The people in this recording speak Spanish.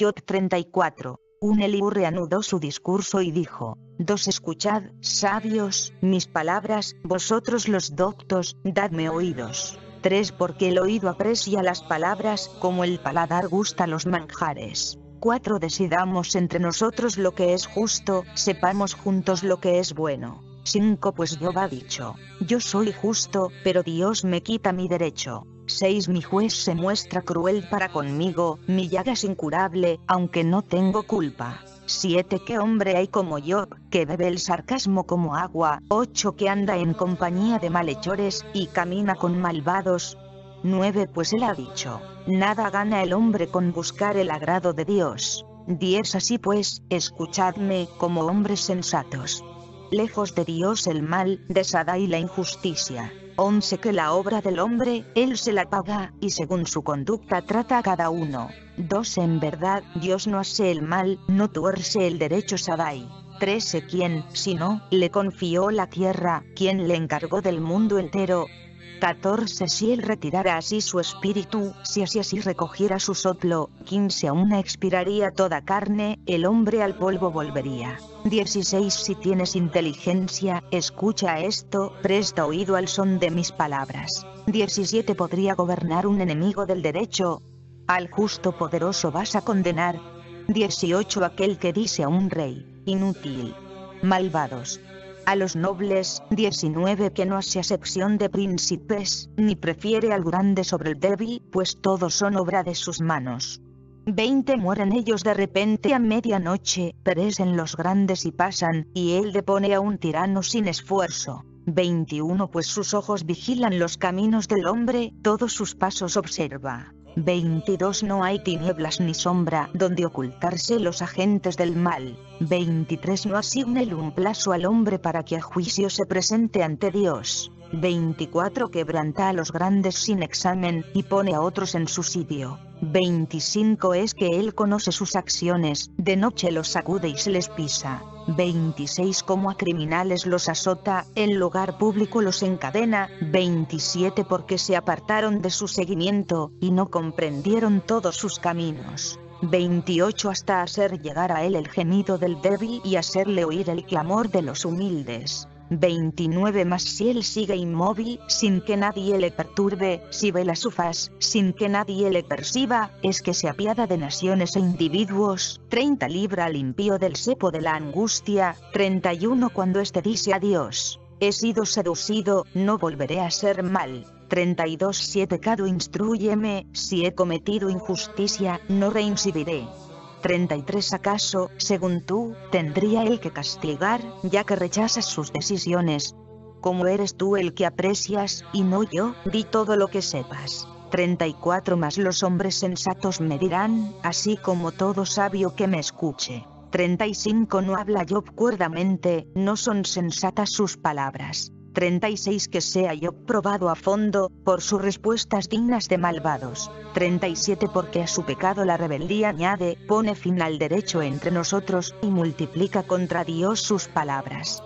Job 34. Un Elihú reanudó su discurso y dijo: «Dos escuchad, sabios, mis palabras, vosotros los doctos, dadme oídos. 3 Porque el oído aprecia las palabras, como el paladar gusta los manjares. 4 Decidamos entre nosotros lo que es justo, sepamos juntos lo que es bueno. 5 Pues Job ha dicho: yo soy justo, pero Dios me quita mi derecho. 6 Mi juez se muestra cruel para conmigo, mi llaga es incurable, aunque no tengo culpa. 7 ¿Qué hombre hay como Job, que bebe el sarcasmo como agua? 8 Que anda en compañía de malhechores, y camina con malvados. 9 Pues él ha dicho: nada gana el hombre con buscar el agrado de Dios. 10 Así pues, escuchadme, como hombres sensatos. Lejos de Dios el mal, de Sadai la injusticia. 11 Que la obra del hombre, él se la paga, y según su conducta trata a cada uno. 12 En verdad, Dios no hace el mal, no tuerce el derecho Sadai. 13 ¿Quién, si no, le confió la tierra, quién le encargó del mundo entero? 14 Si él retirara así su espíritu, si así recogiera su soplo, 15 A una expiraría toda carne, el hombre al polvo volvería. 16 Si tienes inteligencia, escucha esto, presta oído al son de mis palabras. 17 ¿Podría gobernar un enemigo del derecho? Al justo poderoso vas a condenar. 18 Aquel que dice a un rey: inútil, malvados, a los nobles. 19 Que no hace acepción de príncipes, ni prefiere al grande sobre el débil, pues todos son obra de sus manos. 20 Mueren ellos de repente a medianoche, perecen los grandes y pasan, y él depone a un tirano sin esfuerzo. 21 Pues sus ojos vigilan los caminos del hombre, todos sus pasos observa. 22 No hay tinieblas ni sombra donde ocultarse los agentes del mal. 23 No asigna él un plazo al hombre para que a juicio se presente ante Dios. 24 Quebranta a los grandes sin examen, y pone a otros en su sitio. 25 Es que él conoce sus acciones, de noche los sacude y se les pisa. 26 Como a criminales los azota, en lugar público los encadena. 27 Porque se apartaron de su seguimiento, y no comprendieron todos sus caminos. 28 Hasta hacer llegar a él el gemido del débil, y hacerle oír el clamor de los humildes. 29 Mas si él sigue inmóvil, sin que nadie le perturbe, si vela su faz, sin que nadie le perciba, es que se apiada de naciones e individuos. 30 Libra al impío del cepo de la angustia. 31 Cuando éste dice a Dios: he sido seducido, no volveré a hacer mal. 32 Si he pecado, instrúyeme, si he cometido injusticia, no reincidiré. 33 ¿Acaso, según tú, tendría él que castigar, ya que rechazas sus decisiones? Como eres tú el que aprecias, y no yo, di todo lo que sepas. 34 Mas los hombres sensatos me dirán, así como todo sabio que me escuche. 35 No habla Job cuerdamente, no son sensatas sus palabras. 36 Que sea Job probado a fondo, por sus respuestas dignas de malvados. 37 Porque a su pecado la rebeldía añade, pone fin al derecho entre nosotros, y multiplica contra Dios sus palabras.